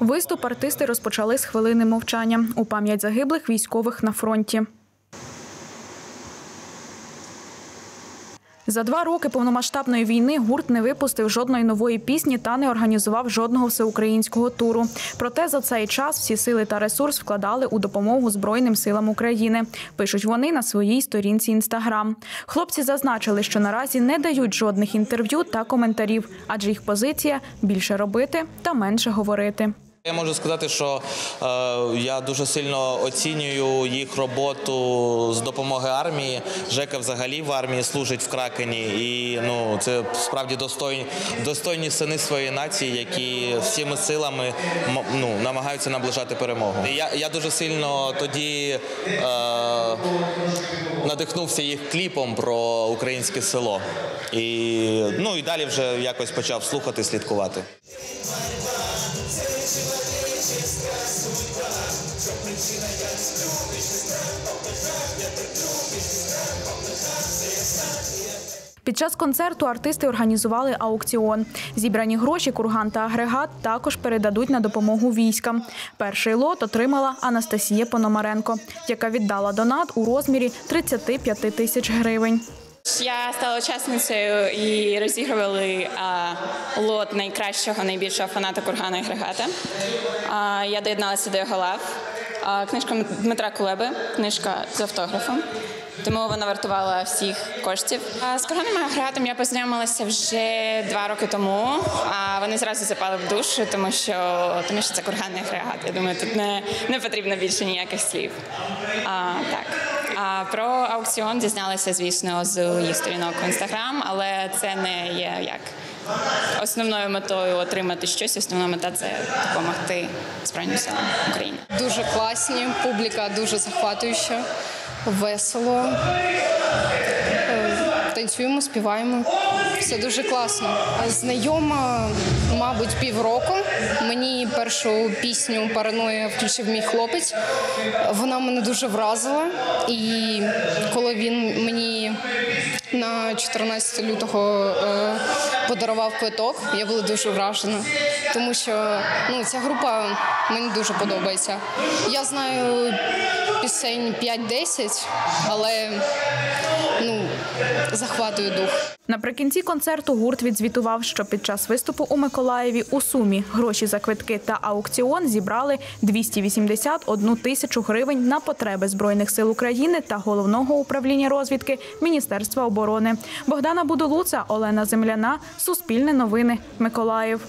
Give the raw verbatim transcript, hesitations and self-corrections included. Виступ артисти розпочали з хвилини мовчання у пам'ять загиблих військових на фронті. За два роки повномасштабної війни гурт не випустив жодної нової пісні та не організував жодного всеукраїнського туру. Проте за цей час всі сили та ресурс вкладали у допомогу Збройним силам України, пишуть вони на своїй сторінці Instagram. Хлопці зазначили, що наразі не дають жодних інтерв'ю та коментарів, адже їх позиція – більше робити та менше говорити. Я можу сказати, що е, я дуже сильно оцінюю їх роботу з допомоги армії. Жека взагалі в армії служить в Кракені. І ну, це справді достойні, достойні сини своєї нації, які всіми силами ну, намагаються наближати перемогу. Я, я дуже сильно тоді е, надихнувся їх кліпом про українське село. І, ну, і далі вже якось почав слухати, слідкувати. Під час концерту артисти організували аукціон. Зібрані гроші «Курган та Агрегат» також передадуть на допомогу військам. Перший лот отримала Анастасія Пономаренко, яка віддала донат у розмірі тридцяти п'яти тисяч гривень. Я стала учасницею і розігрували а, лот найкращого, найбільшого фаната «Кургана та Агрегата». А, я доєдналася до його лав. А, книжка Дмитра Кулеби, книжка з автографом. Тому вона вартувала всіх коштів. А, з «Курганом та Агрегатом» я познайомилася вже два роки тому. А вони зразу запали в душу, тому що, тому що це «Курган та Агрегат». Я думаю, тут не, не потрібно більше ніяких слів. А, так. А про аукціон дізналися, звісно, з її сторінок в Instagram, але це не є як основною метою отримати щось. Основна мета – це допомогти Збройним силам України. Дуже класні, публіка дуже захоплююча, весело. Танцюємо, співаємо. Все дуже класно. Знайома, мабуть, півроку. Мені першу пісню «Параної» включив мій хлопець. Вона мене дуже вразила. І коли він мені на чотирнадцяте лютого подарував квиток, я була дуже вражена. Тому що ну, ця група мені дуже подобається. Я знаю пісень п'ять-десять, але ну, захватує дух. Наприкінці концерту гурт відзвітував, що під час виступу у Миколаєві у сумі гроші за квитки та аукціон зібрали двісті вісімдесят одну тисячу гривень на потреби Збройних сил України та Головного управління розвідки Міністерства оборони. Богдана Будулуца, Олена Земляна, Суспільне новини, Миколаїв.